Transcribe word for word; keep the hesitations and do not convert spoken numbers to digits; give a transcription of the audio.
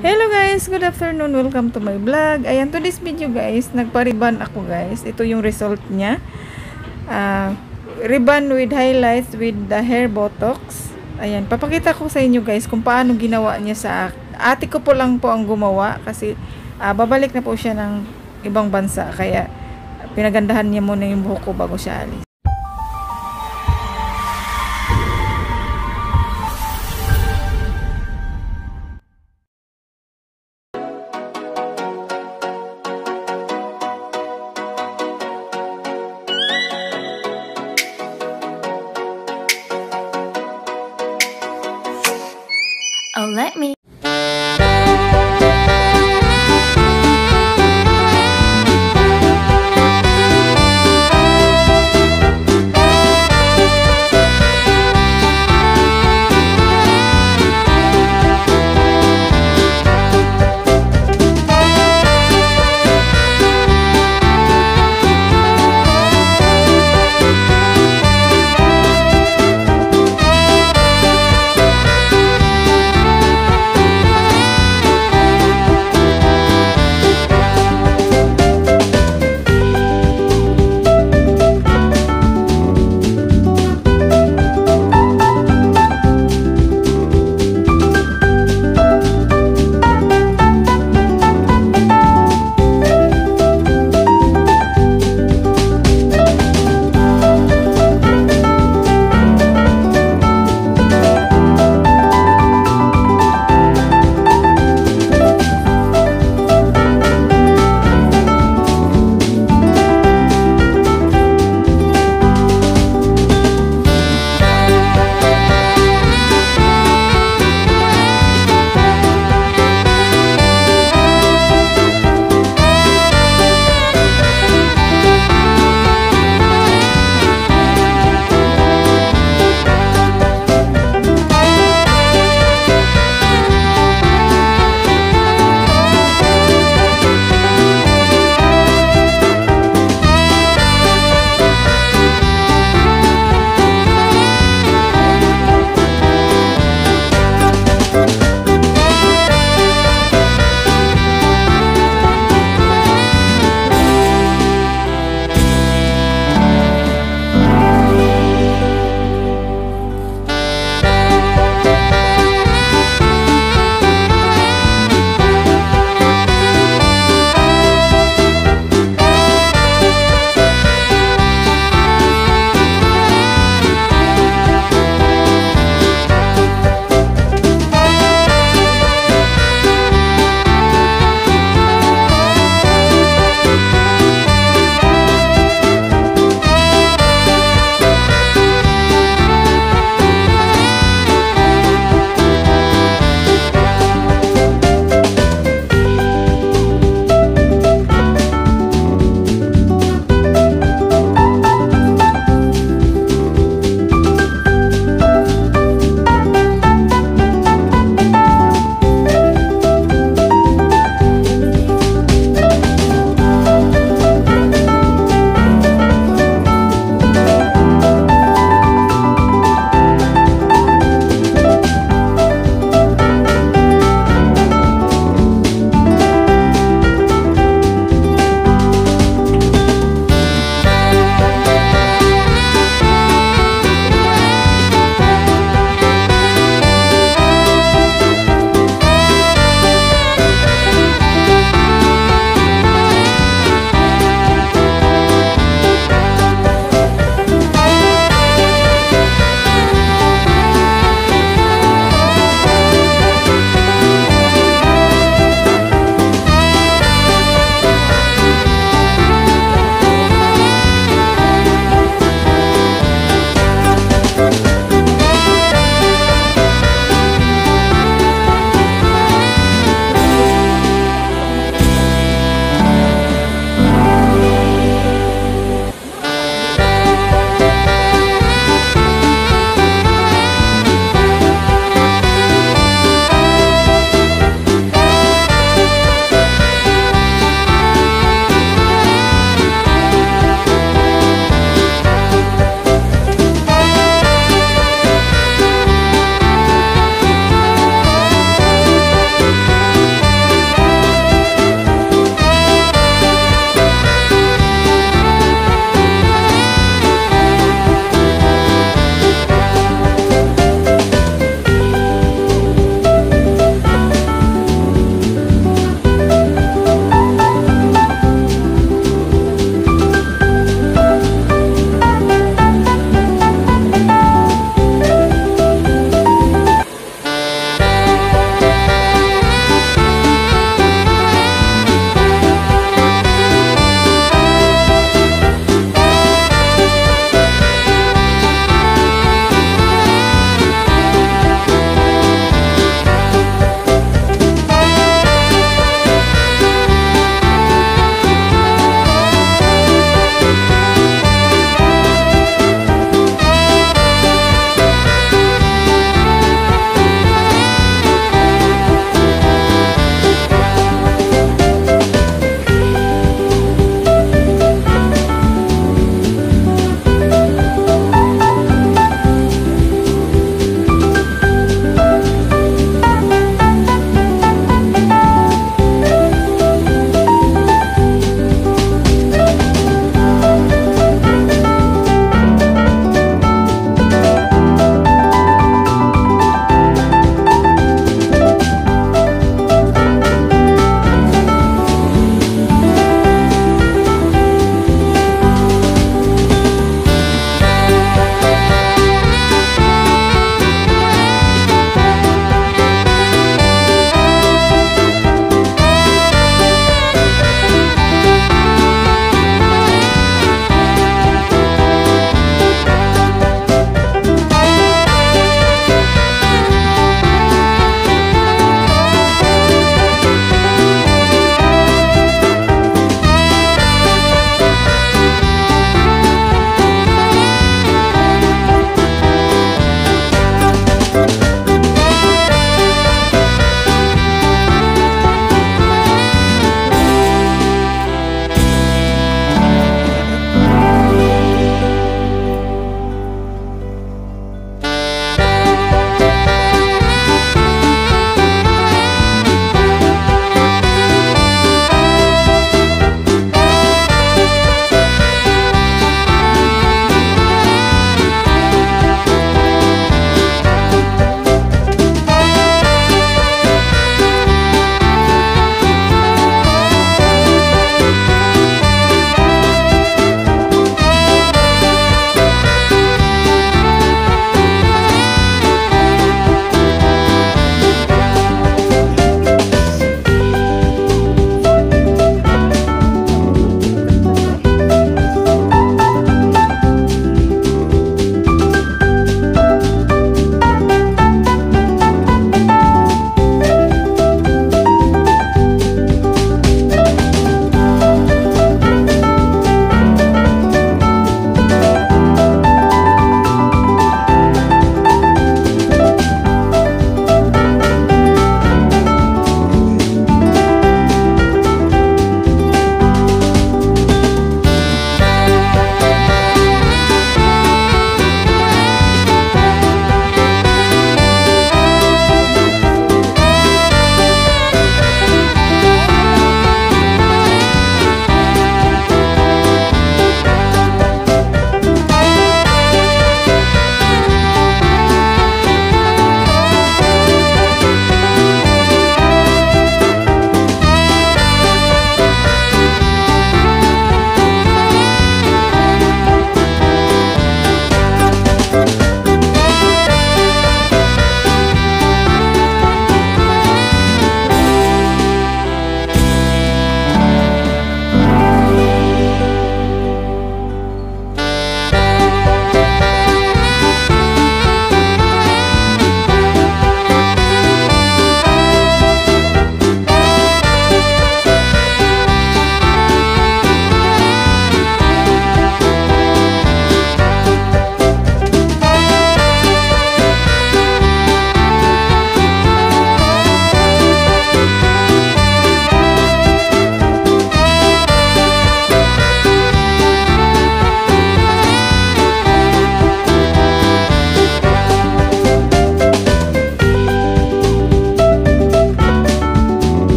Hello guys, good afternoon, welcome to my vlog. Ayan, to this video guys, nagpa-ribbon ako guys. Ito yung result niya, uh, ribbon with highlights with the hair botox. Ayan, papakita ko sa inyo guys kung paano ginawa niya sa ate ko po lang po ang gumawa. Kasi uh, babalik na po siya ng ibang bansa, kaya pinagandahan niya muna yung buhok ko bago siya alis.